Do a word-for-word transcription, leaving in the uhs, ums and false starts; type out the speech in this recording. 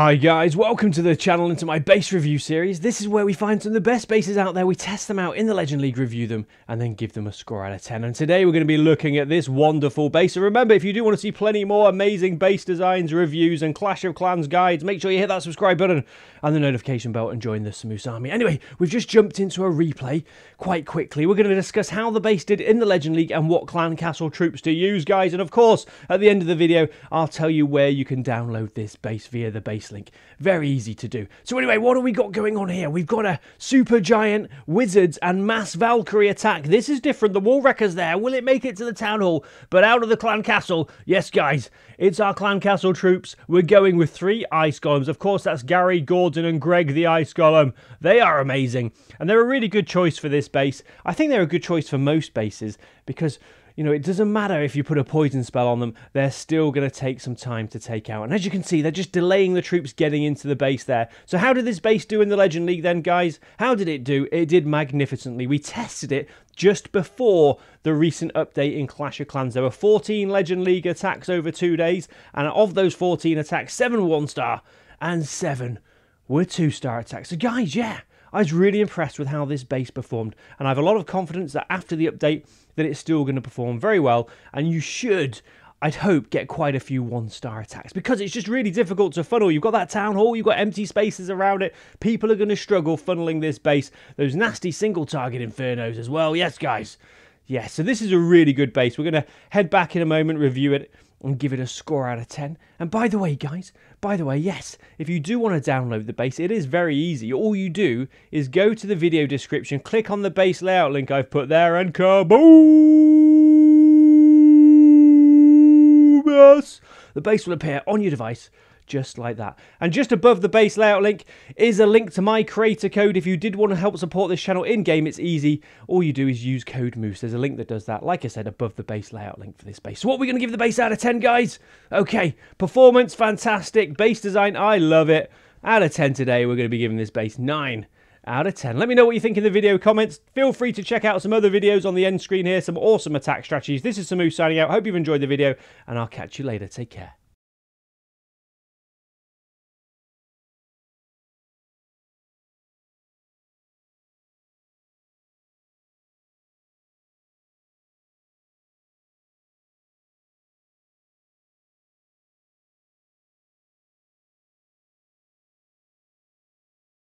Hi guys, welcome to the channel and to my base review series. This is where we find some of the best bases out there, we test them out in the Legend League, review them, and then give them a score out of ten. And today we're going to be looking at this wonderful base. And remember, if you do want to see plenty more amazing base designs, reviews, and Clash of Clans guides, make sure you hit that subscribe button and the notification bell and join the Sir Moose Army. Anyway, we've just jumped into a replay quite quickly. We're going to discuss how the base did in the Legend League and what clan castle troops to use, guys. And of course, at the end of the video, I'll tell you where you can download this base via the base link. Very easy to do. So anyway, what do we got going on here? We've got a super giant wizards and mass Valkyrie attack. This is different. The wall wrecker's there. Will it make it to the town hall? But out of the clan castle. Yes, guys, it's our clan castle troops. We're going with three ice golems. Of course, that's Gary, Gordon, and Greg the ice golem. They are amazing, and they're a really good choice for this base. I think they're a good choice for most bases because, you know, it doesn't matter if you put a poison spell on them, they're still going to take some time to take out. And as you can see, they're just delaying the troops getting into the base there. So how did this base do in the Legend League then, guys? How did it do? It did magnificently. We tested it just before the recent update in Clash of Clans. There were fourteen Legend League attacks over two days. And of those fourteen attacks, seven one-star and seven were two-star attacks. So guys, yeah, I was really impressed with how this base performed, and I have a lot of confidence that after the update that it's still going to perform very well, and you should, I'd hope, get quite a few one-star attacks because it's just really difficult to funnel. You've got that town hall, you've got empty spaces around it. People are going to struggle funneling this base. Those nasty single-target infernos as well. Yes, guys. Yes, so this is a really good base. We're going to head back in a moment, review it, and give it a score out of ten. And by the way, guys, by the way, yes, if you do want to download the base, it is very easy. All you do is go to the video description, click on the base layout link I've put there, and kaboom! Yes! The base will appear on your device, just like that. And just above the base layout link is a link to my creator code. If you did want to help support this channel in game, it's easy. All you do is use code Moose. There's a link that does that, like I said, above the base layout link for this base. So what are we going to give the base out of ten, guys? Okay, performance, fantastic. Base design, I love it. Out of ten today, we're going to be giving this base nine out of ten. Let me know what you think in the video comments. Feel free to check out some other videos on the end screen here, some awesome attack strategies. This is Sir Moose signing out. Hope you've enjoyed the video, and I'll catch you later. Take care.